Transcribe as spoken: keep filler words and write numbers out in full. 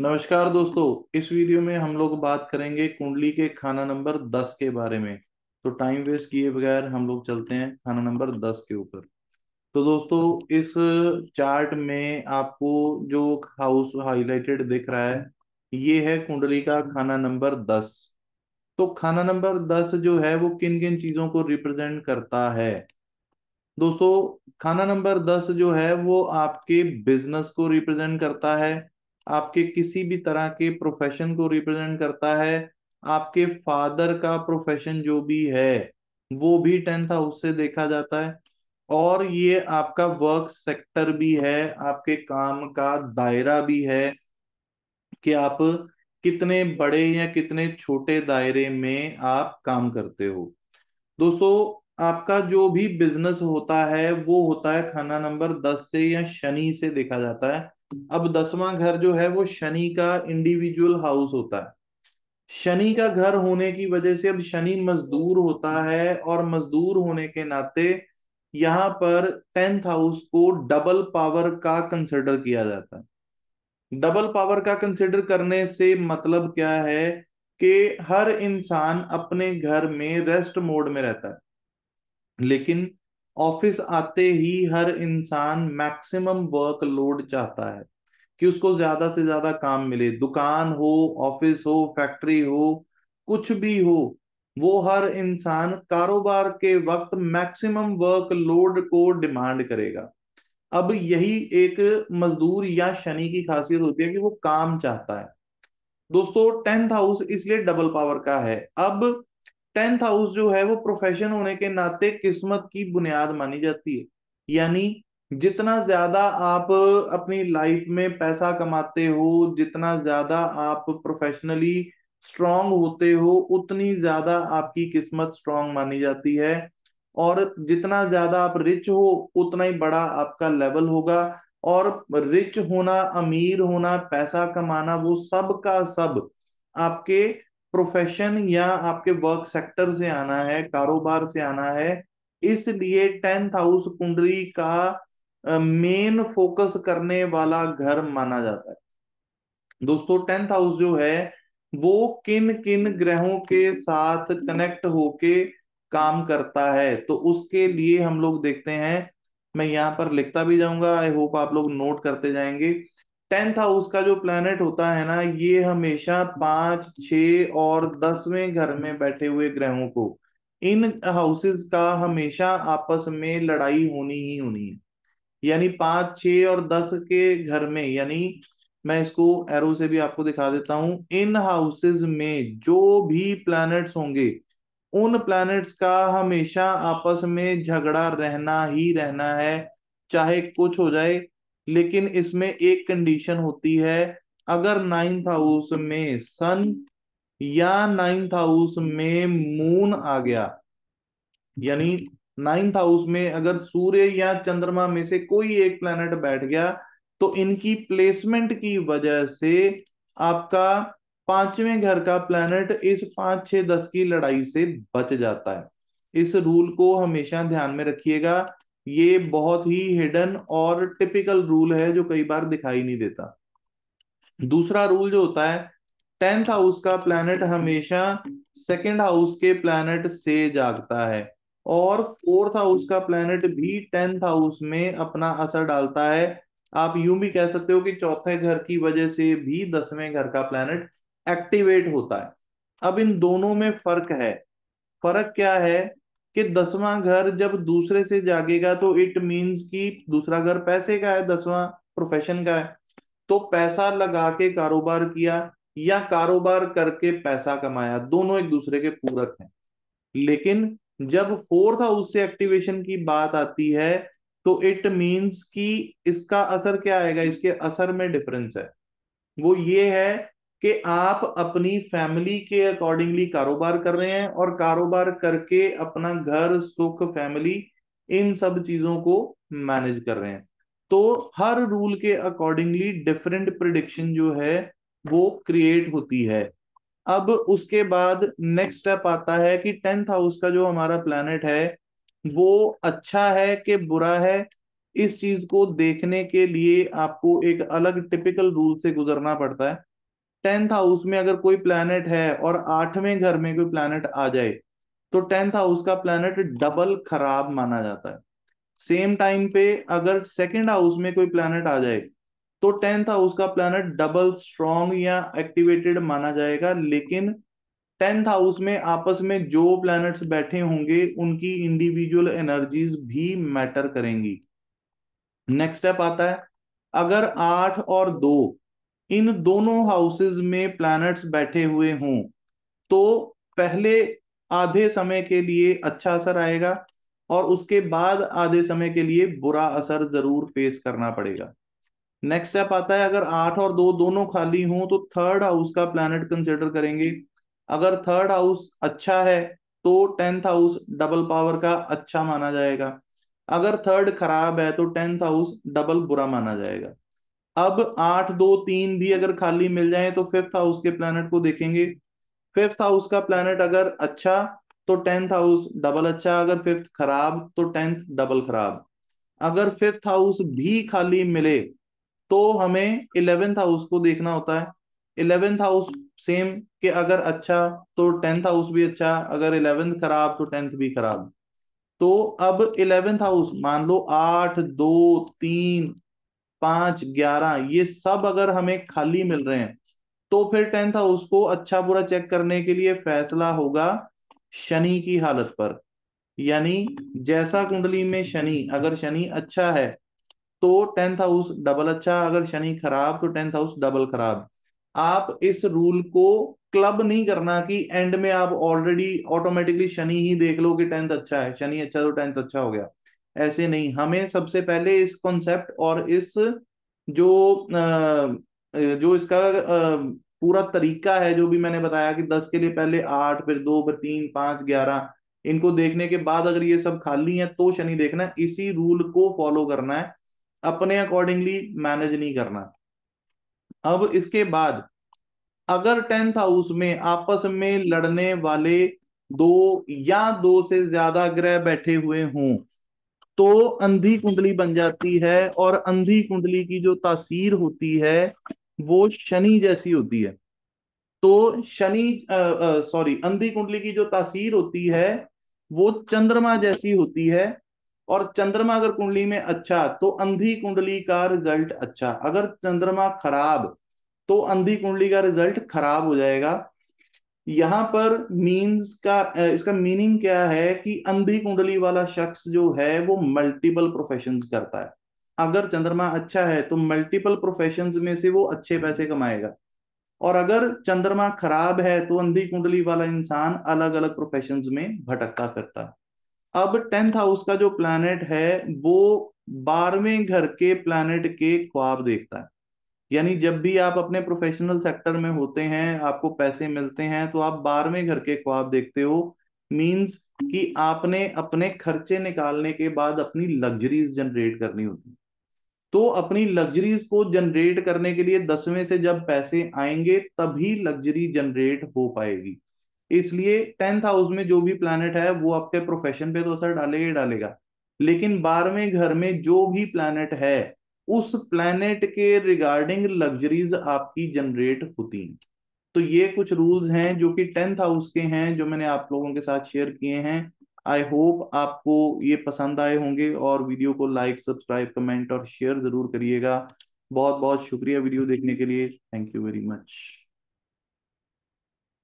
नमस्कार दोस्तों, इस वीडियो में हम लोग बात करेंगे कुंडली के खाना नंबर दस के बारे में। तो टाइम वेस्ट किए बगैर हम लोग चलते हैं खाना नंबर दस के ऊपर। तो दोस्तों, इस चार्ट में आपको जो हाउस हाईलाइटेड दिख रहा है ये है कुंडली का खाना नंबर दस। तो खाना नंबर दस जो है वो किन किन चीजों को रिप्रेजेंट करता है? दोस्तों, खाना नंबर दस जो है वो आपके बिजनेस को रिप्रेजेंट करता है, आपके किसी भी तरह के प्रोफेशन को रिप्रेजेंट करता है। आपके फादर का प्रोफेशन जो भी है वो भी टेंथ हाउस से देखा जाता है, और ये आपका वर्क सेक्टर भी है, आपके काम का दायरा भी है कि आप कितने बड़े या कितने छोटे दायरे में आप काम करते हो। दोस्तों, आपका जो भी बिजनेस होता है वो होता है खाना नंबर दस से या शनि से देखा जाता है। अब दसवां घर जो है वो शनि का इंडिविजुअल हाउस होता है। शनि का घर होने की वजह से अब शनि मजदूर होता है, और मजदूर होने के नाते यहाँ पर टेंथ हाउस को डबल पावर का कंसिडर किया जाता है। डबल पावर का कंसिडर करने से मतलब क्या है कि हर इंसान अपने घर में रेस्ट मोड में रहता है, लेकिन ऑफिस आते ही हर इंसान मैक्सिमम वर्कलोड चाहता है कि उसको ज्यादा से ज्यादा काम मिले। दुकान हो, ऑफिस हो, फैक्ट्री हो, कुछ भी हो, वो हर इंसान कारोबार के वक्त मैक्सिमम वर्कलोड को डिमांड करेगा। अब यही एक मजदूर या शनि की खासियत होती है कि वो काम चाहता है। दोस्तों, टेंथ हाउस इसलिए डबल पावर का है। अब टेंथ हाउस जो है वो प्रोफेशन होने के नाते किस्मत की बुनियाद मानी जाती है, यानी जितना ज्यादा आप अपनी लाइफ में पैसा कमाते हो, जितना ज्यादा आप प्रोफेशनली स्ट्रांग होते हो, उतनी ज्यादा आपकी किस्मत स्ट्रांग मानी जाती है, और जितना ज्यादा आप रिच हो उतना ही बड़ा आपका लेवल होगा। और रिच होना, अमीर होना, पैसा कमाना, वो सब का सब आपके प्रोफेशन या आपके वर्क सेक्टर से आना है, कारोबार से आना है। इसलिए टेंथ हाउस कुंडली का मेन फोकस करने वाला घर माना जाता है। दोस्तों, टेंथ हाउस जो है वो किन किन ग्रहों के साथ कनेक्ट होके काम करता है, तो उसके लिए हम लोग देखते हैं। मैं यहाँ पर लिखता भी जाऊंगा, आई होप आप लोग नोट करते जाएंगे। टेंथ हाउस का जो प्लैनेट होता है ना, ये हमेशा पांच, छह और दसवें घर में बैठे हुए ग्रहों को, इन हाउसेस का हमेशा आपस में लड़ाई होनी ही होनी है। यानी पांच, छह और दस के घर में, यानी मैं इसको एरो से भी आपको दिखा देता हूं, इन हाउसेस में जो भी प्लैनेट्स होंगे उन प्लैनेट्स का हमेशा आपस में झगड़ा रहना ही रहना है, चाहे कुछ हो जाए। लेकिन इसमें एक कंडीशन होती है, अगर नाइन्थ हाउस में सन या नाइन्थ हाउस में मून आ गया, यानी नाइन्थ हाउस में अगर सूर्य या चंद्रमा में से कोई एक प्लैनेट बैठ गया, तो इनकी प्लेसमेंट की वजह से आपका पांचवें घर का प्लैनेट इस पांच, छह, दस की लड़ाई से बच जाता है। इस रूल को हमेशा ध्यान में रखिएगा, ये बहुत ही हिडन और टिपिकल रूल है जो कई बार दिखाई नहीं देता। दूसरा रूल जो होता है, टेंथ हाउस का प्लैनेट हमेशा सेकंड हाउस के प्लैनेट से जागता है, और फोर्थ हाउस का प्लैनेट भी टेंथ हाउस में अपना असर डालता है। आप यूं भी कह सकते हो कि चौथे घर की वजह से भी दसवें घर का प्लैनेट एक्टिवेट होता है। अब इन दोनों में फर्क है। फर्क क्या है कि दसवां घर जब दूसरे से जागेगा तो इट मींस कि दूसरा घर पैसे का है, दसवां प्रोफेशन का है। तो पैसा लगा के कारोबार किया या कारोबार करके पैसा कमाया, दोनों एक दूसरे के पूरक हैं। लेकिन जब फोर्थ हाउस से एक्टिवेशन की बात आती है तो इट मींस कि इसका असर क्या आएगा? इसके असर में डिफरेंस है। वो ये है कि आप अपनी फैमिली के अकॉर्डिंगली कारोबार कर रहे हैं, और कारोबार करके अपना घर, सुख, फैमिली, इन सब चीजों को मैनेज कर रहे हैं। तो हर रूल के अकॉर्डिंगली डिफरेंट प्रेडिक्शन जो है वो क्रिएट होती है। अब उसके बाद नेक्स्ट स्टेप आता है कि टेंथ हाउस का जो हमारा प्लैनेट है वो अच्छा है कि बुरा है, इस चीज को देखने के लिए आपको एक अलग टिपिकल रूल से गुजरना पड़ता है। टेंथ हाउस में अगर कोई प्लैनेट है और आठवें घर में कोई प्लैनेट आ जाए तो टेंथ हाउस का प्लैनेट डबल खराब माना जाता है। सेम टाइम पे अगर सेकेंड हाउस में कोई प्लैनेट आ जाए तो टेंथ हाउस का प्लैनेट डबल स्ट्रॉन्ग या एक्टिवेटेड माना जाएगा। लेकिन टेंथ हाउस में आपस में जो प्लैनेट्स बैठे होंगे उनकी इंडिविजुअल एनर्जीज भी मैटर करेंगी। नेक्स्ट स्टेप आता है, अगर आठ और दो इन दोनों हाउसेज में प्लैनेट्स बैठे हुए हों तो पहले आधे समय के लिए अच्छा असर आएगा और उसके बाद आधे समय के लिए बुरा असर जरूर फेस करना पड़ेगा। नेक्स्ट स्टेप आता है, अगर आठ और दो दोनों खाली हों तो थर्ड हाउस का प्लैनेट कंसिडर करेंगे। अगर थर्ड हाउस अच्छा है तो टेंथ हाउस डबल पावर का अच्छा माना जाएगा। अगर थर्ड खराब है तो टेंथ हाउस डबल बुरा माना जाएगा। अब आठ दो तीन भी अगर खाली मिल जाए तो फिफ्थ हाउस के प्लैनेट को देखेंगे। फिफ्थ हाउस का प्लैनेट अगर अच्छा तो टेंथ हाउस डबल अच्छा, अगर फिफ्थ खराब तो टेंथ डबल खराब। अगर फिफ्थ हाउस भी खाली मिले तो हमें इलेवेंथ हाउस को देखना होता है। इलेवेंथ हाउस सेम के अगर अच्छा तो टेंथ हाउस भी अच्छा, अगर इलेवेंथ खराब तो टेंथ भी खराब। तो अब इलेवेंथ हाउस मान लो आठ दो तीन पांच ग्यारह ये सब अगर हमें खाली मिल रहे हैं तो फिर टेंथ हाउस को अच्छा बुरा चेक करने के लिए फैसला होगा शनि की हालत पर। यानी जैसा कुंडली में शनि, अगर शनि अच्छा है तो टेंथ हाउस डबल अच्छा, अगर शनि खराब तो टेंथ हाउस डबल खराब। आप इस रूल को क्लब नहीं करना कि एंड में आप ऑलरेडी ऑटोमेटिकली शनि ही देख लो कि टेंथ अच्छा है, शनि अच्छा तो टेंथ अच्छा हो गया, ऐसे नहीं। हमें सबसे पहले इस कॉन्सेप्ट और इस जो आ, जो इसका पूरा तरीका है, जो भी मैंने बताया कि दस के लिए पहले आठ फिर दो फिर तीन पांच ग्यारह, इनको देखने के बाद अगर ये सब खाली है तो शनि देखना है। इसी रूल को फॉलो करना है, अपने अकॉर्डिंगली मैनेज नहीं करना। अब इसके बाद अगर टेंथ हाउस में आपस में लड़ने वाले दो या दो से ज्यादा ग्रह बैठे हुए हों तो अंधी कुंडली बन जाती है और अंधी कुंडली की जो तासीर होती है वो शनि जैसी होती है। तो शनि सॉरी अंधी कुंडली की जो तासीर होती है वो चंद्रमा जैसी होती है और चंद्रमा अगर कुंडली में अच्छा तो अंधी कुंडली का रिजल्ट अच्छा, अगर चंद्रमा खराब तो अंधी कुंडली का रिजल्ट खराब हो जाएगा। यहाँ पर मीन्स का इसका मीनिंग क्या है कि अंधी कुंडली वाला शख्स जो है वो मल्टीपल प्रोफेशंस करता है। अगर चंद्रमा अच्छा है तो मल्टीपल प्रोफेशंस में से वो अच्छे पैसे कमाएगा और अगर चंद्रमा खराब है तो अंधी कुंडली वाला इंसान अलग अलग प्रोफेशंस में भटकता फिरता है। अब टेंथ हाउस का जो प्लैनेट है वो बारहवें घर के प्लैनेट के ख्वाब देखता है। यानी जब भी आप अपने प्रोफेशनल सेक्टर में होते हैं, आपको पैसे मिलते हैं तो आप बारहवें घर के ख्वाब देखते हो। मींस कि आपने अपने खर्चे निकालने के बाद अपनी लग्जरीज जनरेट करनी होती है। तो अपनी लग्जरीज को जनरेट करने के लिए दसवें से जब पैसे आएंगे तभी लग्जरी जनरेट हो पाएगी। इसलिए टेंथ हाउस में जो भी प्लैनेट है वो आपके प्रोफेशन पे तो असर डालेगा ही डालेगा, लेकिन बारहवें घर में जो भी प्लैनेट है उस प्लैनेट के रिगार्डिंग लग्जरीज आपकी जनरेट होती हैं। तो ये कुछ रूल्स हैं जो कि टेंथ हाउस के हैं, जो मैंने आप लोगों के साथ शेयर किए हैं। आई होप आपको ये पसंद आए होंगे और वीडियो को लाइक सब्सक्राइब कमेंट और शेयर जरूर करिएगा। बहुत बहुत शुक्रिया वीडियो देखने के लिए। Thank you very much.